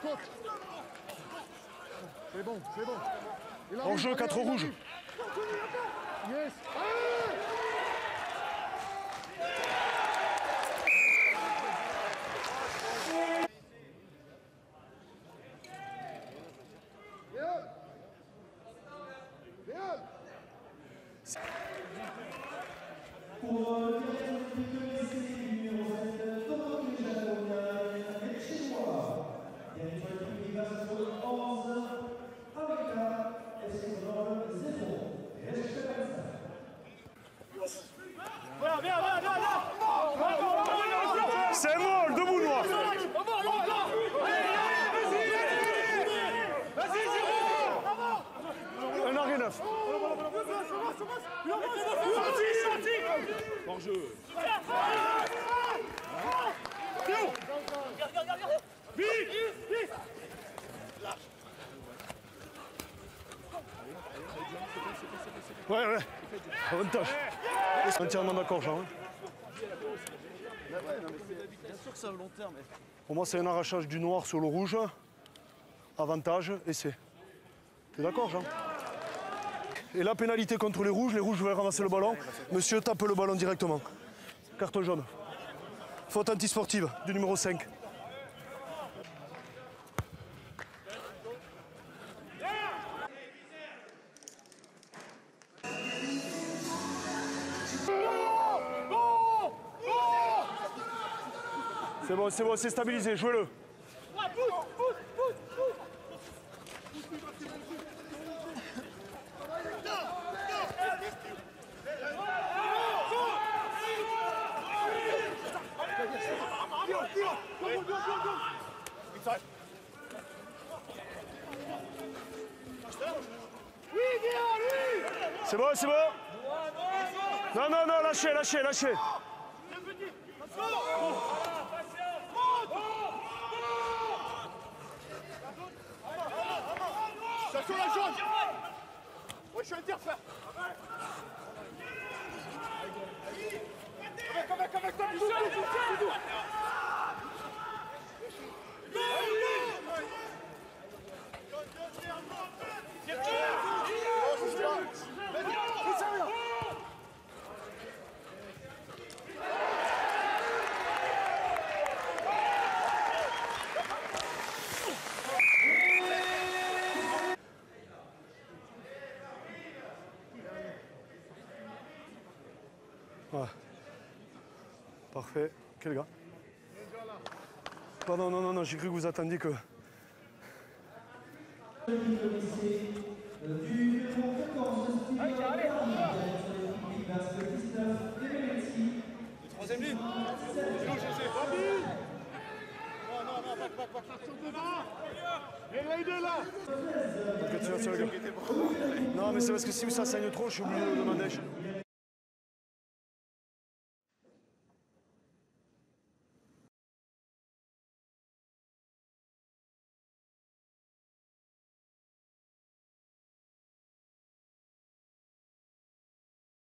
Côte. C'est bon, c'est bon. Hors-jeu, 4 rouges. Yes. C'est bon, le debout noir. Vas-y, 1h09. Bon jeu. Regarde. Vite. Ouais. Bonne tâche. Entièrement d'accord, Jean. Bien sûr que c'est volontaire, mais... Pour moi, c'est un arrachage du noir sur le rouge. Avantage, essai. T'es d'accord, Jean? Et la pénalité contre les rouges veulent ramasser le ballon. Monsieur tape le ballon directement. Carton jaune. Faute antisportive du numéro 5. C'est bon, c'est stabilisé, jouez-le. C'est bon, c'est bon. Non, lâchez. Sur la jaune. Oui, je vais le dire, frère. Avec toi, tout doux. Ouais. Parfait. Quel gars? Pardon, non, j'ai cru que vous attendiez que... Troisième ligne. Non, pas. Non, mais c'est parce que si ça saigne trop, je suis obligé de demander.